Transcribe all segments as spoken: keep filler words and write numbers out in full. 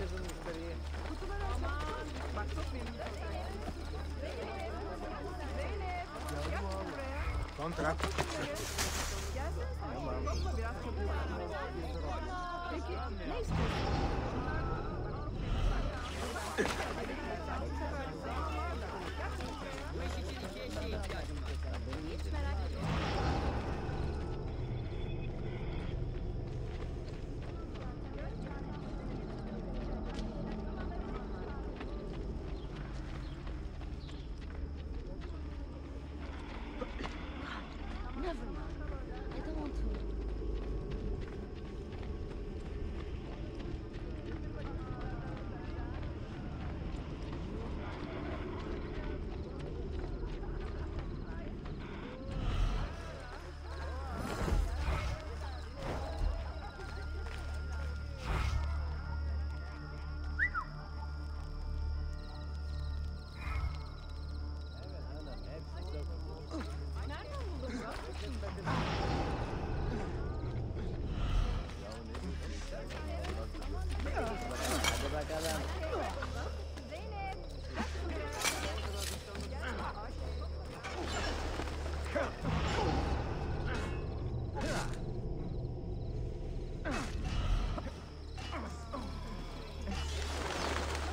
herkesin müşteriyi. Aman. Bak tutmayayım. Zeynep. Zeynep. Gel buraya. Kontrat. Gelsene sen. Bakma biraz çabuk. Peki ne istiyorsun?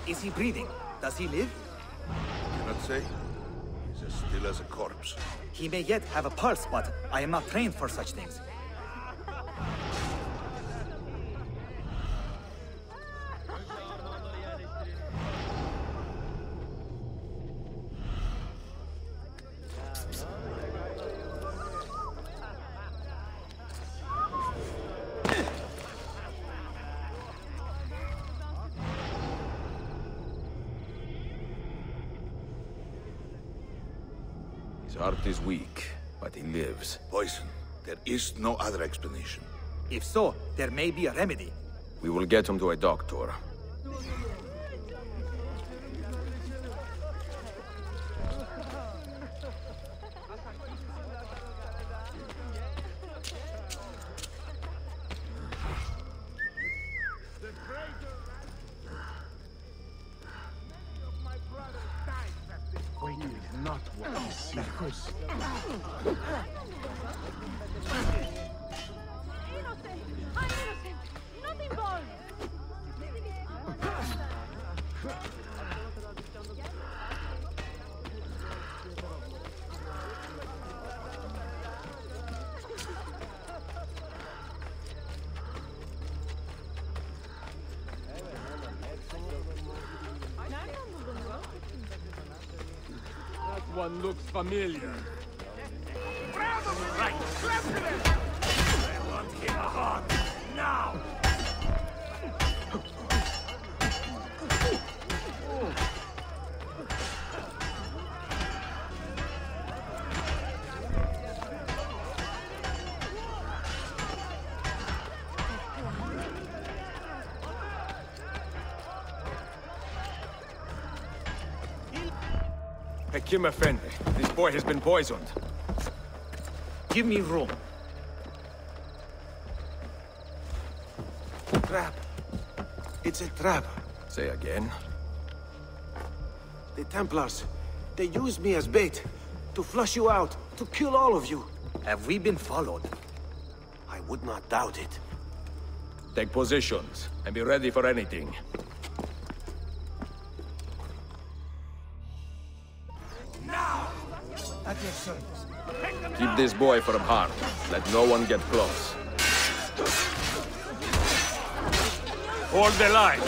Is he breathing? Does he live? Cannot say. He's as still as a corpse. He may yet have a pulse, but I am not trained for such things. His heart is weak, but he lives. Poison. There is no other explanation. If so, there may be a remedy. We will get him to a doctor. One looks familiar. Grab him! Right! Grab him! I want him hot! Now! Kim Effendi, this boy has been poisoned. Give me room. Trap. It's a trap. Say again. The Templars, they used me as bait to flush you out, to kill all of you. Have we been followed? I would not doubt it. Take positions and be ready for anything. Keep this boy from harm. Let no one get close. Hold the line!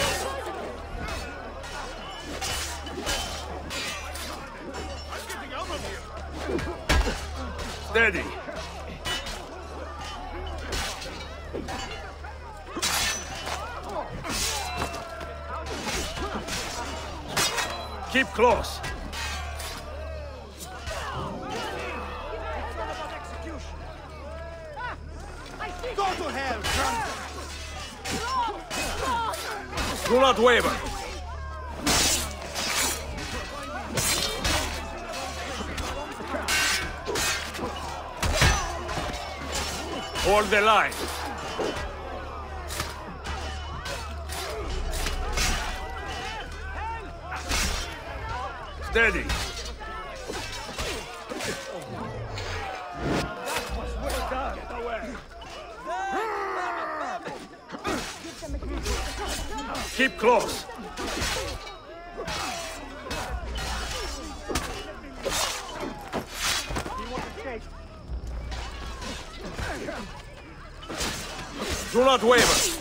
I'm getting out of here! Steady! Keep close! Do not waver. Hold the line. Steady. Keep close. Do not waver.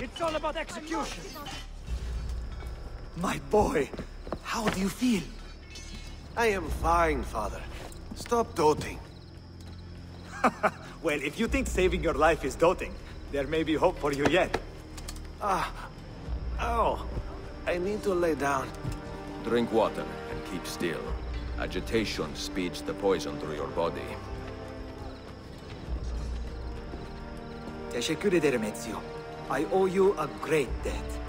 It's all about execution. My boy, how do you feel? I am fine, father. Stop doting. Well, if you think saving your life is doting, there may be hope for you yet. Ah. Oh. I need to lay down. Drink water and keep still. Agitation speeds the poison through your body. Teşekkür ederim, Ezio. I owe you a great debt.